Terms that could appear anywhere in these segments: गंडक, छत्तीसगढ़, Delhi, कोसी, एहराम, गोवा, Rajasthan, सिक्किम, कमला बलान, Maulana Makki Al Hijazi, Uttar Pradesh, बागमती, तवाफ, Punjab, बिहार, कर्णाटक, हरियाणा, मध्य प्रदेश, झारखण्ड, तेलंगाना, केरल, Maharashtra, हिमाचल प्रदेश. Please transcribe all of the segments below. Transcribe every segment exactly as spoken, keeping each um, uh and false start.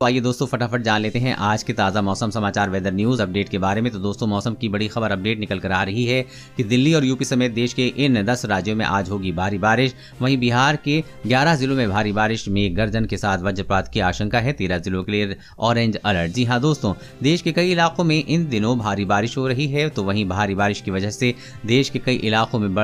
तो आइए दोस्तों फटाफट जान लेते हैं आज के ताज़ा मौसम समाचार वेदर न्यूज़ अपडेट के बारे में। तो दोस्तों मौसम की बड़ी खबर अपडेट निकल कर आ रही है कि दिल्ली और यूपी समेत देश के इन दस राज्यों में आज होगी भारी बारिश। वहीं बिहार के ग्यारह जिलों में भारी बारिश में गर्जन के साथ वज्रपात की आशंका है। तेरह जिलों के लिए ऑरेंज अलर्ट। जी हाँ दोस्तों, देश के कई इलाकों में इन दिनों भारी बारिश हो रही है। तो वहीं भारी बारिश की वजह से देश के कई इलाकों में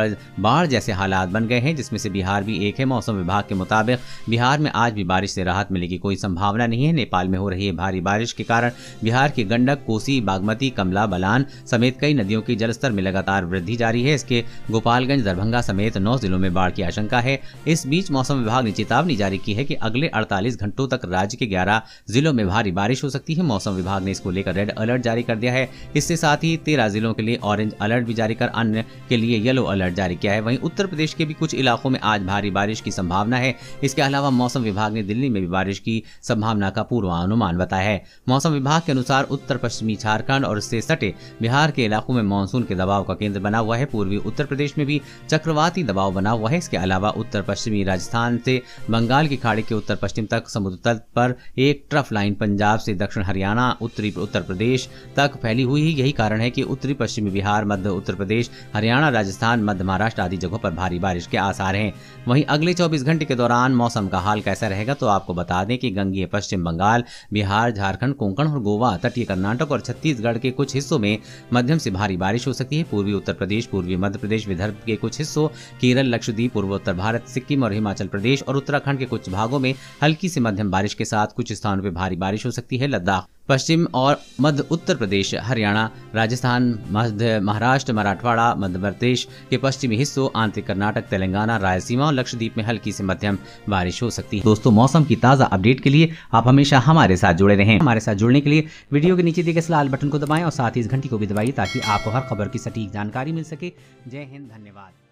बाढ़ जैसे हालात बन गए हैं, जिसमें से बिहार भी एक है। मौसम विभाग के मुताबिक बिहार में आज भी बारिश से राहत मिलने की कोई संभावना नहीं है। नेपाल में हो रही है भारी बारिश के कारण बिहार के गंडक, कोसी, बागमती, कमला बलान समेत कई नदियों के जलस्तर में लगातार वृद्धि जारी है। इसके गोपालगंज, दरभंगा समेत नौ जिलों में बाढ़ की आशंका है। इस बीच मौसम विभाग ने चेतावनी जारी की है कि अगले अड़तालीस घंटों तक राज्य के ग्यारह जिलों में भारी बारिश हो सकती है। मौसम विभाग ने इसको लेकर रेड अलर्ट जारी कर दिया है। इसके साथ ही तेरह जिलों के लिए ऑरेंज अलर्ट भी जारी कर अन्य के लिए येलो अलर्ट जारी किया है। वहीं उत्तर प्रदेश के भी कुछ इलाकों में आज भारी बारिश की संभावना है। इसके अलावा मौसम विभाग ने दिल्ली में भी बारिश की संभावना का पूर्वानुमान बताया है। मौसम विभाग के अनुसार उत्तर पश्चिमी झारखण्ड और इससे सटे बिहार के इलाकों में मानसून के दबाव का केंद्र बना हुआ है। पूर्वी उत्तर प्रदेश में भी चक्रवाती दबाव बना हुआ है। इसके अलावा उत्तर पश्चिमी राजस्थान से बंगाल की खाड़ी के उत्तर पश्चिम तक समुद्र तल पर एक ट्रफ लाइन पंजाब से दक्षिण हरियाणा, उत्तरी उत्तर प्रदेश तक फैली हुई है। यही कारण है कि उत्तरी पश्चिमी बिहार, मध्य उत्तर प्रदेश, हरियाणा, राजस्थान, मध्य महाराष्ट्र आदि जगहों पर भारी बारिश के आसार हैं। वहीं अगले चौबीस घंटे के दौरान मौसम का हाल कैसा रहेगा, तो आपको बता दें कि गंगीय पश्चिम बंगाल, बिहार, झारखंड, कोंकण और गोवा, तटीय कर्नाटक और छत्तीसगढ़ के कुछ हिस्सों में मध्यम से भारी बारिश हो सकती है। पूर्वी उत्तर प्रदेश, पूर्वी मध्य प्रदेश, विदर्भ के कुछ हिस्सों, केरल, लक्षद्वीप, पूर्वोत्तर भारत, सिक्किम और हिमाचल प्रदेश और उत्तराखंड के कुछ भागों में हल्की से मध्यम बारिश के साथ कुछ स्थानों पर भारी बारिश हो सकती है। लद्दाख, पश्चिम और मध्य उत्तर प्रदेश, हरियाणा, राजस्थान, मध्य महाराष्ट्र, मराठवाड़ा, मध्य प्रदेश के पश्चिमी हिस्सों, आंतरिक कर्नाटक, तेलंगाना, रायसीमा और लक्षद्वीप में हल्की से मध्यम बारिश हो सकती है। दोस्तों मौसम की ताज़ा अपडेट के लिए आप हमेशा हमारे साथ जुड़े रहें। हमारे साथ जुड़ने के लिए वीडियो के नीचे दिए गए इस लाल बटन को दबाएं और साथ ही इस घंटी को भी दबाइए ताकि आपको हर खबर की सटीक जानकारी मिल सके। जय हिंद, धन्यवाद।